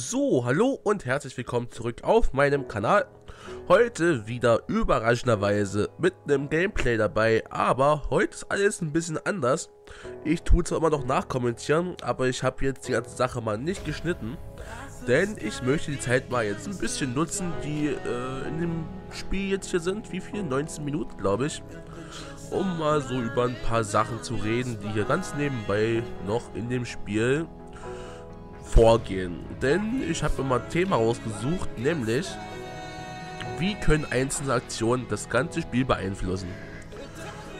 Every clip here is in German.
So, hallo und herzlich willkommen zurück auf meinem Kanal. Heute wieder überraschenderweise mit einem Gameplay dabei, aber heute ist alles ein bisschen anders. Ich tue zwar immer noch nachkommentieren, aber ich habe jetzt die ganze Sache mal nicht geschnitten, denn ich möchte die Zeit mal jetzt ein bisschen nutzen, die in dem Spiel jetzt hier sind. Wie viel? 19 Minuten, glaube ich. Um mal so über ein paar Sachen zu reden, die hier ganz nebenbei noch in dem Spiel vorgehen. Denn ich habe mir mal ein Thema rausgesucht, nämlich wie können einzelne Aktionen das ganze Spiel beeinflussen.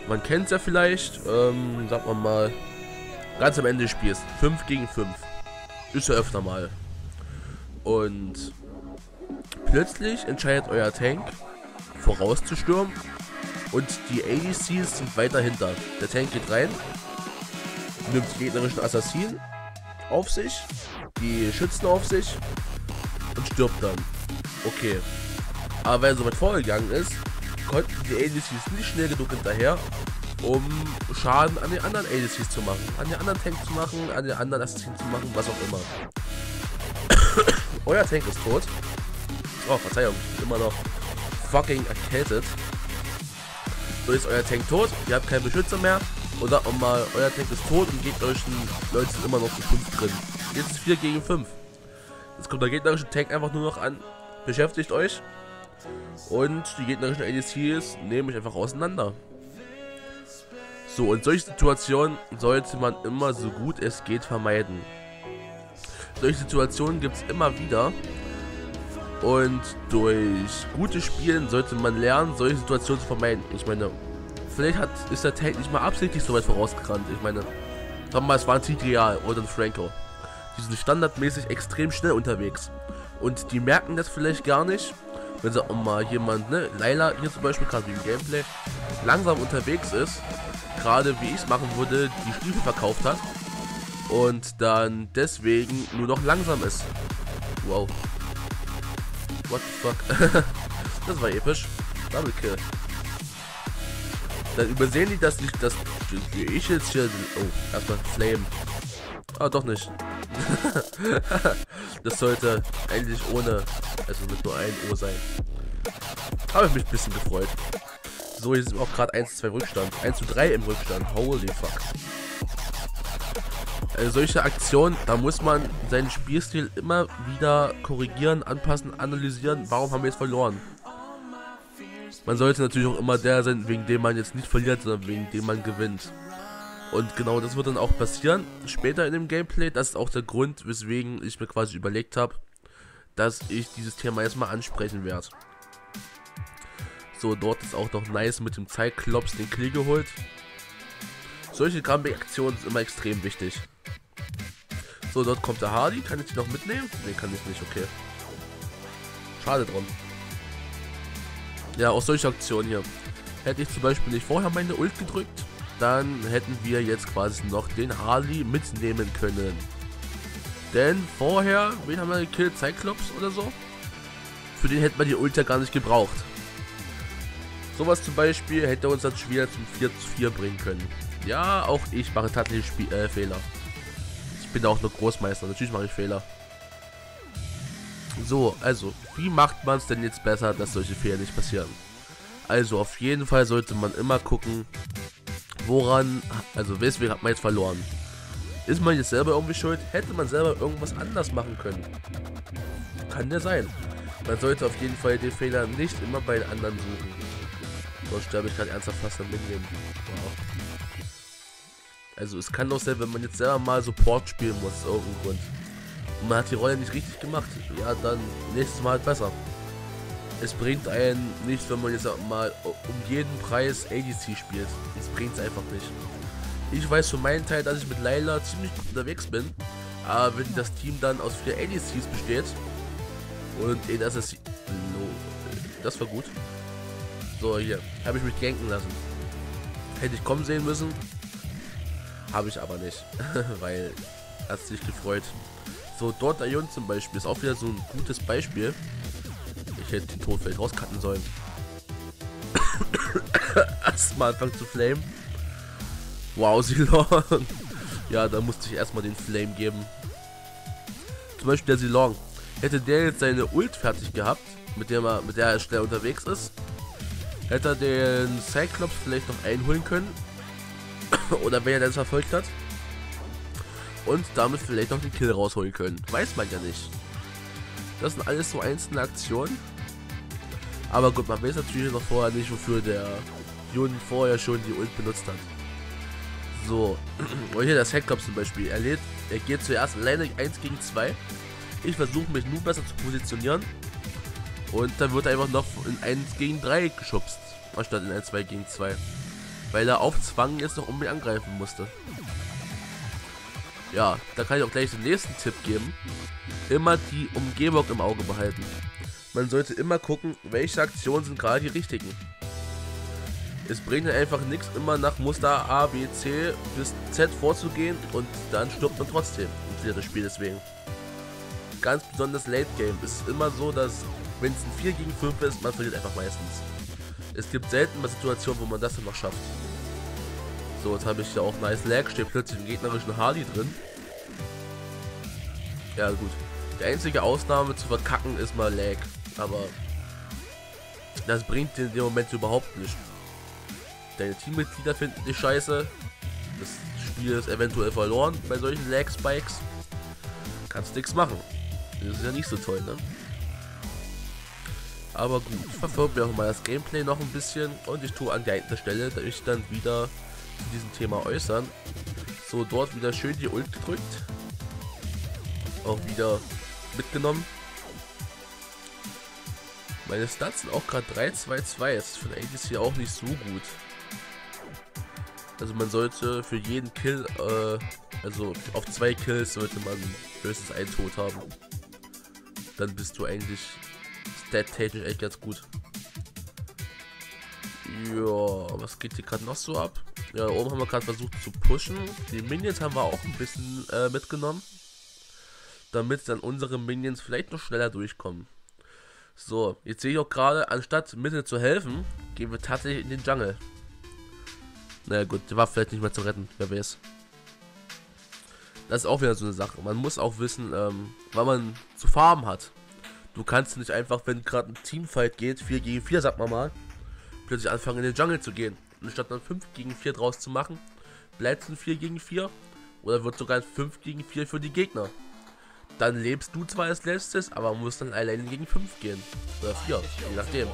Man kennt es ja vielleicht, sagt man mal, ganz am Ende des Spiels, 5 gegen 5, ist ja öfter mal. Und plötzlich entscheidet euer Tank vorauszustürmen und die ADCs sind weiter hinter. Der Tank geht rein, nimmt die gegnerischen Assassinen auf sich, die Schützen auf sich und stirbt dann. Okay, aber weil er so weit vorgegangen ist, konnten die ADCs nicht schnell genug hinterher, um Schaden an den anderen ADCs zu machen, an den anderen Tank zu machen, an den anderen Assassinen zu machen, was auch immer. Euer Tank ist tot. Oh, Verzeihung, ich bin immer noch fucking erkältet. So, ist euer Tank tot, ihr habt keinen Beschützer mehr. Und sagt man mal, euer Tank ist tot und gegnerischen Leute sind immer noch zu 5 drin. Jetzt ist 4 gegen 5. Jetzt kommt der gegnerische Tank einfach nur noch an. Beschäftigt euch. Und die gegnerischen ADCs nehmen euch einfach auseinander. So, und solche Situationen sollte man immer so gut es geht vermeiden. Solche Situationen gibt es immer wieder. Und durch gutes Spielen sollte man lernen, solche Situationen zu vermeiden. Ich meine, vielleicht ist der Tank nicht mal absichtlich so weit vorausgerannt. Ich meine, sagen wir mal, es war ein Tigreal oder ein Franco. Die sind standardmäßig extrem schnell unterwegs. Und die merken das vielleicht gar nicht. Wenn sie auch mal jemand, ne, Layla hier zum Beispiel, gerade im Gameplay, langsam unterwegs ist. Gerade wie ich es machen würde, die Stiefel verkauft hat. Und dann deswegen nur noch langsam ist. Wow. What the fuck. Das war episch. Double Kill. Dann übersehen die das nicht, dass ich jetzt hier... Oh, erstmal Flame. Ah, doch nicht. Das sollte eigentlich ohne... Also mit nur ein O sein. Habe ich mich ein bisschen gefreut. So, hier sind auch gerade 1-2 Rückstand. 1-3 im Rückstand. Holy fuck. Also solche Aktionen, da muss man seinen Spielstil immer wieder korrigieren, anpassen, analysieren. Warum haben wir jetzt verloren? Man sollte natürlich auch immer der sein, wegen dem man jetzt nicht verliert, sondern wegen dem man gewinnt. Und genau das wird dann auch passieren, später in dem Gameplay. Das ist auch der Grund, weswegen ich mir quasi überlegt habe, dass ich dieses Thema erstmal ansprechen werde. So, dort ist auch noch nice mit dem Cyclops den Kill geholt. Solche Comeback-Aktionen sind immer extrem wichtig. So, dort kommt der Harley. Kann ich die noch mitnehmen? Ne, kann ich nicht, okay. Schade drum. Ja, auch solche Aktionen hier. Hätte ich zum Beispiel nicht vorher meine Ult gedrückt, dann hätten wir jetzt quasi noch den Harley mitnehmen können. Denn vorher, wen haben wir gekillt? Cyclops oder so? Für den hätten wir die Ult ja gar nicht gebraucht. Sowas zum Beispiel hätte uns das Spiel zum 4:4 bringen können. Ja, auch ich mache tatsächlich Fehler. Ich bin auch nur Großmeister, natürlich mache ich Fehler. So, also, wie macht man es denn jetzt besser, dass solche Fehler nicht passieren? Also, auf jeden Fall sollte man immer gucken, woran, also weswegen hat man jetzt verloren? Ist man jetzt selber irgendwie schuld? Hätte man selber irgendwas anders machen können? Kann ja sein. Man sollte auf jeden Fall den Fehler nicht immer bei den anderen suchen. Sonst sterbe ich gerade ernsthaft fast am Mitnehmen. Wow. Also, es kann doch sein, wenn man jetzt selber mal Support spielen muss, aus irgendeinem Grund. Man hat die Rolle nicht richtig gemacht, ja, dann nächstes Mal halt besser. Es bringt einen nichts, wenn man jetzt mal um jeden Preis ADC spielt. Es bringt es einfach nicht. Ich weiß für meinen Teil, dass ich mit Leila ziemlich gut unterwegs bin, aber wenn das Team dann aus 4 ADCs besteht und in Assassin... Das war gut. So, hier habe ich mich ganken lassen. Hätte ich kommen sehen müssen, habe ich aber nicht, weil hat sich gefreut. So, dort der Jun zum Beispiel ist auch wieder so ein gutes Beispiel. Ich hätte den Tod vielleicht rauscutten sollen. Erstmal anfangen zu flamen. Wow, sie long. Ja, da musste ich erstmal den Flame geben. Zum Beispiel der Silong. Hätte der jetzt seine Ult fertig gehabt, mit der er schnell unterwegs ist, hätte er den Cyclops vielleicht noch einholen können. Oder wenn er das verfolgt hat. Und damit vielleicht noch den Kill rausholen können. Weiß man ja nicht. Das sind alles so einzelne Aktionen. Aber gut, man weiß natürlich noch vorher nicht, wofür der Juden vorher schon die Ult benutzt hat. So. Und hier der Cyclops zum Beispiel. Er geht zuerst alleine 1 gegen 2. Ich versuche mich nur besser zu positionieren. Und dann wird er einfach noch in 1 gegen 3 geschubst. Anstatt in 1-2 gegen 2. Weil er auf Zwang jetzt noch unbedingt angreifen musste. Ja, da kann ich auch gleich den nächsten Tipp geben. Immer die Umgebung im Auge behalten. Man sollte immer gucken, welche Aktionen sind gerade die richtigen. Es bringt einfach nichts, immer nach Muster A, B, C bis Z vorzugehen und dann stirbt man trotzdem im vierten Spiel deswegen. Ganz besonders Late Game ist immer so, dass wenn es ein 4 gegen 5 ist, man verliert einfach meistens. Es gibt selten mal Situationen, wo man das dann noch schafft. So, jetzt habe ich ja auch nice Lag, steht plötzlich im gegnerischen Harley drin. Ja gut, die einzige Ausnahme zu verkacken ist mal Lag, aber das bringt dir in dem Moment überhaupt nichts. Deine Teammitglieder finden dich scheiße, das Spiel ist eventuell verloren bei solchen Lag-Spikes. Kannst nichts machen, das ist ja nicht so toll, ne? Aber gut, ich verfolge mir auch mal das Gameplay noch ein bisschen und ich tue an geeigneter Stelle, da ich dann wieder zu diesem Thema äußern. So, dort wieder schön die Ult gedrückt. Auch wieder mitgenommen. Meine Stats sind auch gerade 3-2-2, das ist für den ADC hier auch nicht so gut. Also man sollte für jeden Kill, also auf 2 Kills sollte man höchstens einen Tod haben. Dann bist du eigentlich stat-technisch echt ganz gut. Ja, was geht hier gerade noch so ab? Ja, da oben haben wir gerade versucht zu pushen. Die Minions haben wir auch ein bisschen mitgenommen. Damit dann unsere Minions vielleicht noch schneller durchkommen. So, jetzt sehe ich auch gerade, anstatt Mitte zu helfen, gehen wir tatsächlich in den Jungle. Naja gut, der war vielleicht nicht mehr zu retten, wer weiß. Das ist auch wieder so eine Sache. Man muss auch wissen, wann man zu farmen hat. Du kannst nicht einfach, wenn gerade ein Teamfight geht, 4 gegen 4, sagt man mal, plötzlich anfangen in den Jungle zu gehen. Und statt dann 5 gegen 4 draus zu machen, bleibt es ein 4 gegen 4 oder wird sogar ein 5 gegen 4 für die Gegner. Dann lebst du zwar als letztes, aber musst dann alleine gegen 5 gehen. Oder 4, je nachdem.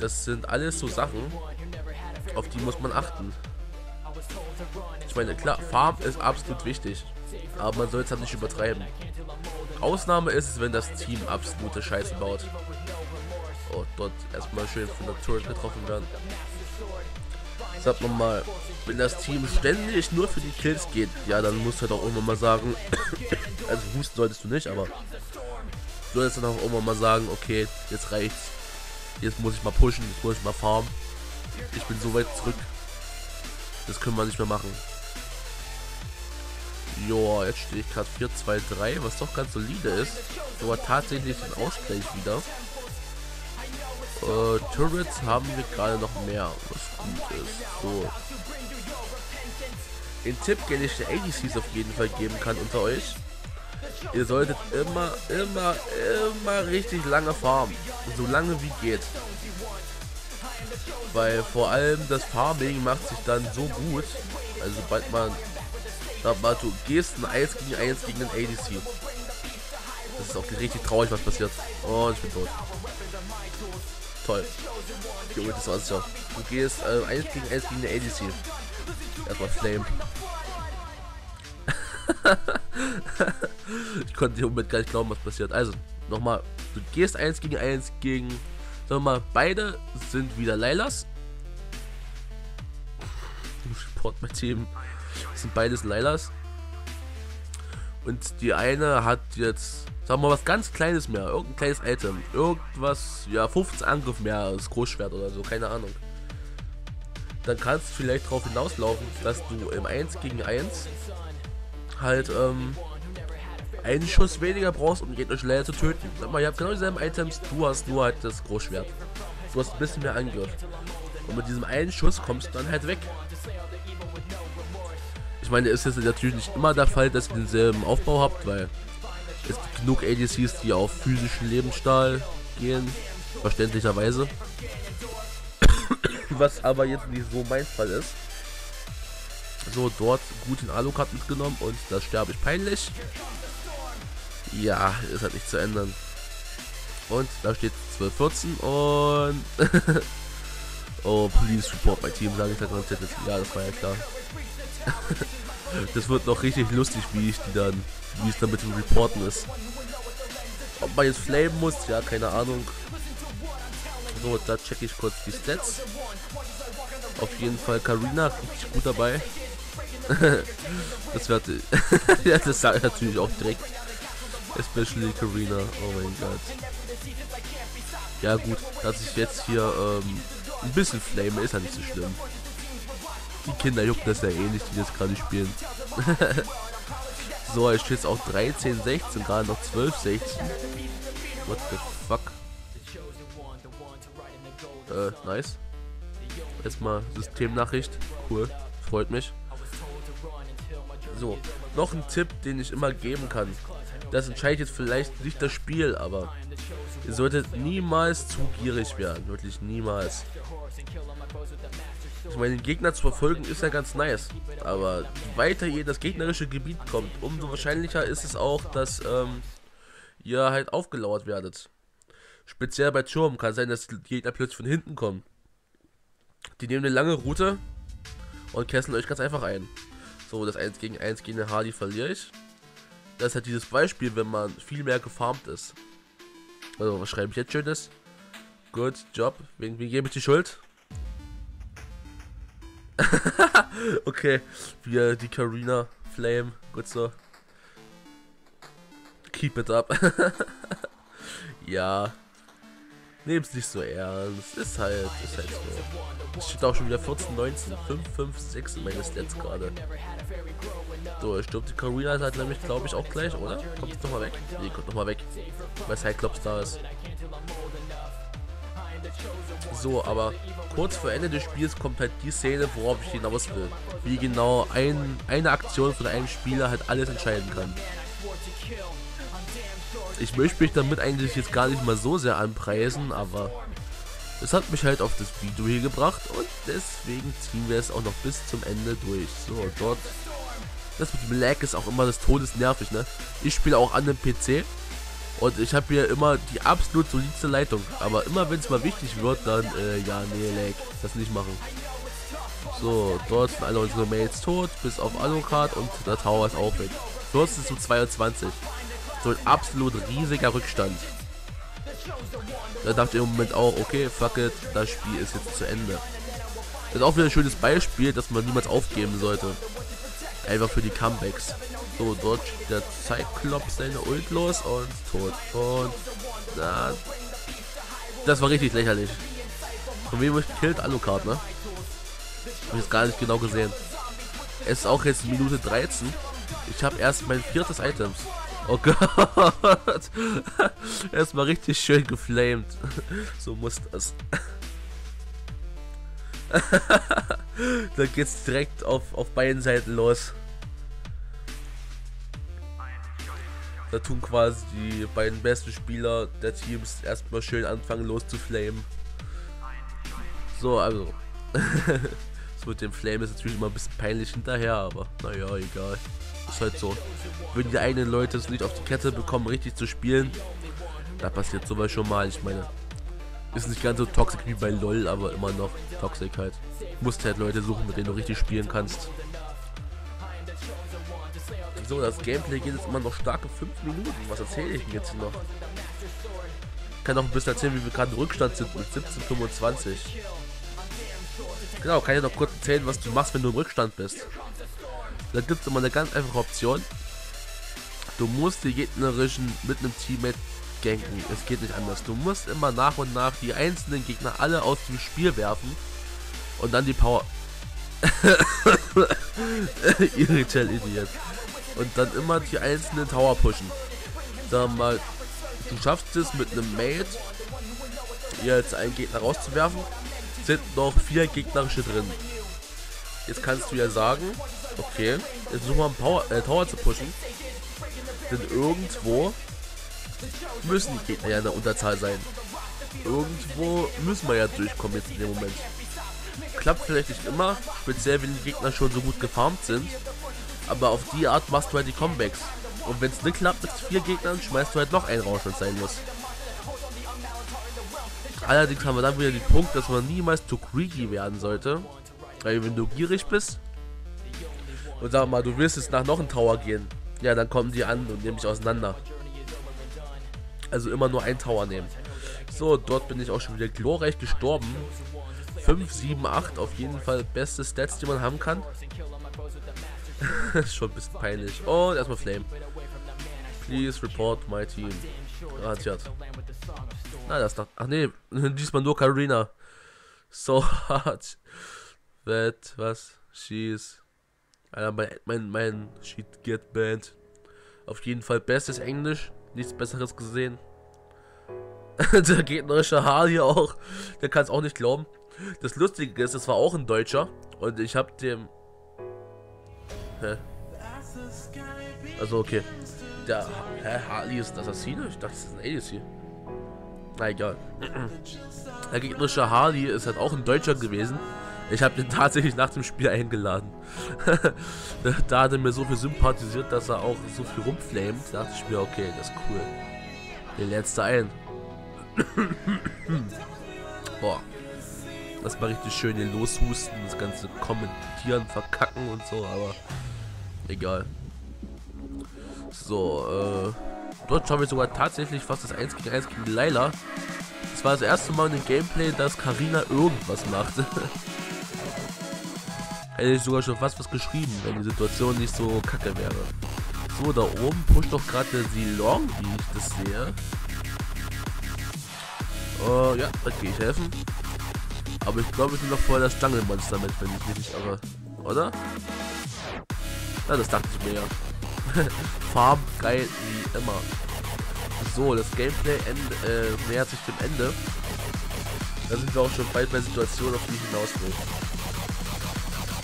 Das sind alles so Sachen, auf die muss man achten. Ich meine, klar, Farm ist absolut wichtig, aber man soll es halt nicht übertreiben. Ausnahme ist es, wenn das Team absolute Scheiße baut. Oh, dort erstmal schön von der Turret getroffen werden. Sagt man mal, wenn das Team ständig nur für die Kills geht, ja, dann musst du halt auch irgendwann mal sagen, also husten solltest du nicht, aber du solltest dann auch irgendwann mal sagen, okay, jetzt reicht's, jetzt muss ich mal pushen, jetzt muss ich mal farmen, ich bin so weit zurück, das können wir nicht mehr machen. Joa, jetzt stehe ich gerade 4-2-3, was doch ganz solide ist, aber tatsächlich ein Ausgleich wieder. Turrets haben wir gerade noch mehr, was gut ist. So. Den Tipp, den ich den ADCs auf jeden Fall geben kann unter euch: Ihr solltet immer richtig lange farmen. So lange wie geht. Weil vor allem das Farming macht sich dann so gut. Also, sobald man. Du gehst ein 1 gegen 1 gegen den ADC. Das ist auch richtig traurig, was passiert. Oh, ich bin tot. Toll. Die Ult ist aus, ja. Du gehst 1 gegen 1 gegen den ADC. Erstmal Flame. Ich konnte nicht unbedingt gar nicht glauben, was passiert. Also, nochmal. Du gehst 1 gegen 1 gegen... Sagen wir mal, beide sind wieder Laylas. Support mein Team. Das sind beides Laylas. Und die eine hat jetzt... Sagen wir mal was ganz Kleines mehr, irgendein kleines Item, irgendwas, ja 15 Angriff mehr, das Großschwert oder so, keine Ahnung. Dann kannst du vielleicht darauf hinauslaufen, dass du im 1 gegen 1 halt einen Schuss weniger brauchst, um jeden schneller zu töten. Sag mal, ihr habt genau dieselben Items, du hast nur halt das Großschwert. Du hast ein bisschen mehr Angriff. Und mit diesem einen Schuss kommst du dann halt weg. Ich meine, ist jetzt natürlich nicht immer der Fall, dass ihr denselben Aufbau habt, weil... Es gibt genug ADCs, die auf physischen Lebensstahl gehen, verständlicherweise. Was aber jetzt nicht so mein Fall ist. So, dort guten Alucard mitgenommen und das sterbe ich peinlich. Ja, ist halt nicht zu ändern. Und da steht 12-14 und... oh, please support my team, sage ich da ganz jetzt. Ja, das war ja klar. Das wird noch richtig lustig, wie ich die dann... wie es dann mit dem Reporten ist. Ob man jetzt flamen muss, ja, keine Ahnung. So, da checke ich kurz die Stats. Auf jeden Fall Karina, richtig gut dabei. Das wird... ja, das sagt natürlich auch direkt. Especially Karina, oh mein Gott. Ja gut, dass ich jetzt hier ein bisschen flame, ist ja nicht so schlimm. Die Kinder jucken das ja ähnlich, die das gerade spielen. So, jetzt steht es auch 13-16, gerade noch 12-16. What the fuck? Nice. Erstmal Systemnachricht, cool, freut mich. So, noch ein Tipp, den ich immer geben kann. Das entscheidet jetzt vielleicht nicht das Spiel, aber ihr solltet niemals zu gierig werden, wirklich niemals. Ich meine, den Gegner zu verfolgen ist ja ganz nice, aber je weiter ihr in das gegnerische Gebiet kommt, umso wahrscheinlicher ist es auch, dass ihr halt aufgelauert werdet. Speziell bei Turm kann sein, dass die Gegner plötzlich von hinten kommen. Die nehmen eine lange Route und kesseln euch ganz einfach ein. So, das 1 gegen 1 gegen den Harley verliere ich. Das ist halt dieses Beispiel, wenn man viel mehr gefarmt ist. Also, was schreibe ich jetzt Schönes? Good job. Wem gebe ich die Schuld? Okay. Wir, die Karina, Flame, gut so. Keep it up. Ja. Nehm's nicht so ernst. Ist halt so. Es steht auch schon wieder 14, 19, 5, 5, 6 in meine Stats gerade. So, ich glaube, die Karina hat nämlich, glaube ich, auch gleich, oder? Kommt nochmal weg? Nee, kommt nochmal weg. Weil Cyclops da ist. So, aber kurz vor Ende des Spiels kommt halt die Szene, worauf ich hinaus will. Wie genau eine Aktion von einem Spieler halt alles entscheiden kann. Ich möchte mich damit eigentlich jetzt gar nicht mal so sehr anpreisen, aber es hat mich halt auf das Video hier gebracht und deswegen ziehen wir es auch noch bis zum Ende durch. So, dort. Das mit dem Lag ist auch immer des Todes nervig, ne? Ich spiele auch an dem PC und ich habe hier immer die absolut solidste Leitung. Aber immer wenn es mal wichtig wird, dann, ja, nee, Lag, das nicht machen. So, dort sind alle unsere Mates tot, bis auf Alucard und der Tower ist auch weg. 14 zu 22. So ein absolut riesiger Rückstand. Da dachte ich im Moment auch, okay, fuck it, das Spiel ist jetzt zu Ende. Das ist auch wieder ein schönes Beispiel, das man niemals aufgeben sollte. Einfach für die Comebacks. So, dort steht der Cyclops seine Ult los und tot. Und na, das war richtig lächerlich. Von wem killt Alucard, ne? Hab ich jetzt gar nicht genau gesehen. Es ist auch jetzt Minute 13. Ich habe erst mein viertes Item. Oh Gott, erstmal richtig schön geflamed. So muss das. Da geht's direkt auf beiden Seiten los. Da tun quasi die beiden besten Spieler der Teams erstmal schön anfangen loszuflamen. So, also. So mit dem Flame ist natürlich immer ein bisschen peinlich hinterher, aber naja, egal. Ist halt so, wenn die eigenen Leute es nicht auf die Kette bekommen, richtig zu spielen, da passiert sowas schon mal. Ich meine, ist nicht ganz so toxisch wie bei LOL, aber immer noch Toxik halt. Du musst halt Leute suchen, mit denen du richtig spielen kannst. So, das Gameplay geht jetzt immer noch starke 5 Minuten. Was erzähle ich denn jetzt noch? Ich kann noch ein bisschen erzählen, wie wir gerade im Rückstand sind mit 17:25. Genau, kann ich noch kurz erzählen, was du machst, wenn du im Rückstand bist. Da gibt es immer eine ganz einfache Option. Du musst die gegnerischen mit einem Teammate ganken. Es geht nicht anders. Du musst immer nach und nach die einzelnen Gegner alle aus dem Spiel werfen. Und dann die Power... Irritel Idiot. Und dann immer die einzelnen Tower pushen. Sag mal, du schaffst es mit einem Mate, jetzt einen Gegner rauszuwerfen. Sind noch 4 gegnerische drin. Jetzt kannst du ja sagen... Okay, jetzt versuchen wir einen Tower zu pushen. Denn irgendwo müssen die Gegner ja in der Unterzahl sein. Irgendwo müssen wir ja durchkommen jetzt in dem Moment. Klappt vielleicht nicht immer, speziell wenn die Gegner schon so gut gefarmt sind. Aber auf die Art machst du halt die Comebacks. Und wenn es nicht klappt mit 4 Gegnern, schmeißt du halt noch einen raus, wenn es sein muss. Allerdings haben wir dann wieder den Punkt, dass man niemals zu greedy werden sollte. Weil wenn du gierig bist und sag mal, du willst jetzt nach noch ein Tower gehen, ja, dann kommen die an und nehmen dich auseinander. Also immer nur ein Tower nehmen. So, dort bin ich auch schon wieder glorreich gestorben. 5, 7, 8, auf jeden Fall beste Stats, die man haben kann. Schon ein bisschen peinlich. Und erstmal Flame. Please report my team. Ah, tja. Na, das dachte. Ach nee, diesmal nur Karina. So hard. That was she's. Alter, mein she get banned. Auf jeden Fall bestes Englisch. Nichts Besseres gesehen. Der gegnerische Harley auch. Der kann es auch nicht glauben. Das Lustige ist, es war auch ein Deutscher. Und ich habe dem. Hä? Also, okay. Der Harley ist ein Assassine? Ich dachte, das ist ein Alice. Na egal. Der gegnerische Harley ist halt auch ein Deutscher gewesen. Ich habe den tatsächlich nach dem Spiel eingeladen. Da hat er mir so viel sympathisiert, dass er auch so viel rumflamet. Da dachte ich mir, okay, das ist cool. Den lädst du ein. Boah. Das war richtig schön, den loshusten, das ganze Kommentieren, Verkacken und so, aber egal. So, dort schauen wir sogar tatsächlich fast das 1 gegen 1 gegen Layla. Das war das erste Mal in dem Gameplay, dass Karina irgendwas macht. Hätte ich sogar schon fast was geschrieben, wenn die Situation nicht so kacke wäre. So, da oben pusht doch gerade die Long, wie ich das sehe. Ja, da gehe ich helfen. Aber ich glaube, ich bin noch vorher das Jungle-Monster mit, wenn ich mich nicht irre. Oder? Ja, das dachte ich mir ja. Farm geil wie immer. So, das Gameplay nähert sich dem Ende. Da sind wir auch schon bald bei Situationen, auf die ich hinaus will.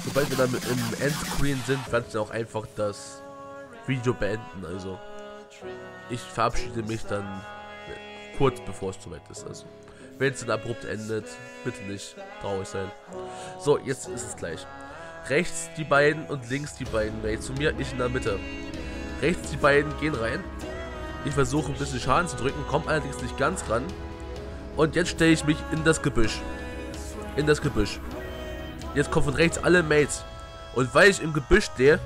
Sobald wir dann im Endscreen sind, werde ich dann auch einfach das Video beenden. Also, ich verabschiede mich dann kurz bevor es soweit ist. Also. Wenn es dann abrupt endet, bitte nicht traurig sein. So, jetzt ist es gleich. Rechts die beiden und links die beiden. Ey, zu mir, ich in der Mitte. Rechts die beiden gehen rein. Ich versuche ein bisschen Schaden zu drücken, komme allerdings nicht ganz ran. Und jetzt stelle ich mich in das Gebüsch. In das Gebüsch. Jetzt kommen von rechts alle Mates. Und weil ich im Gebüsch stehe,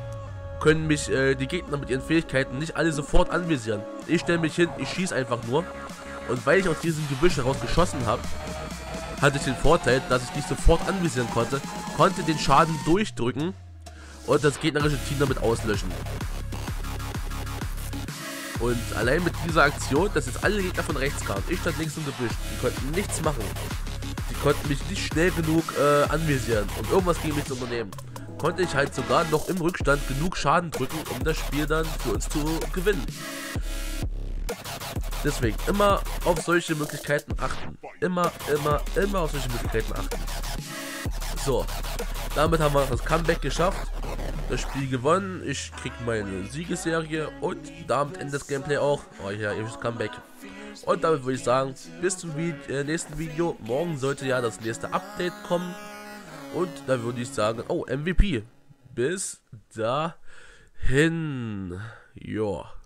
können mich die Gegner mit ihren Fähigkeiten nicht alle sofort anvisieren. Ich stelle mich hin, ich schieße einfach nur. Und weil ich aus diesem Gebüsch heraus geschossen habe, hatte ich den Vorteil, dass ich nicht sofort anvisieren konnte, konnte den Schaden durchdrücken und das gegnerische Team damit auslöschen. Und allein mit dieser Aktion, dass jetzt alle Gegner von rechts kamen, ich stand links im Gebüsch, die konnten nichts machen. Die konnten mich nicht schnell genug anvisieren, um irgendwas gegen mich zu unternehmen. Konnte ich halt sogar noch im Rückstand genug Schaden drücken, um das Spiel dann für uns zu gewinnen. Deswegen immer auf solche Möglichkeiten achten. Immer auf solche Möglichkeiten achten. So, damit haben wir das Comeback geschafft. Das Spiel gewonnen. Ich krieg meine Siegesserie und damit endet das Gameplay auch. Oh ja, ewiges Comeback. Und damit würde ich sagen, bis zum nächsten Video. Morgen sollte ja das nächste Update kommen. Und dann würde ich sagen, oh, MVP. Bis dahin. Joa.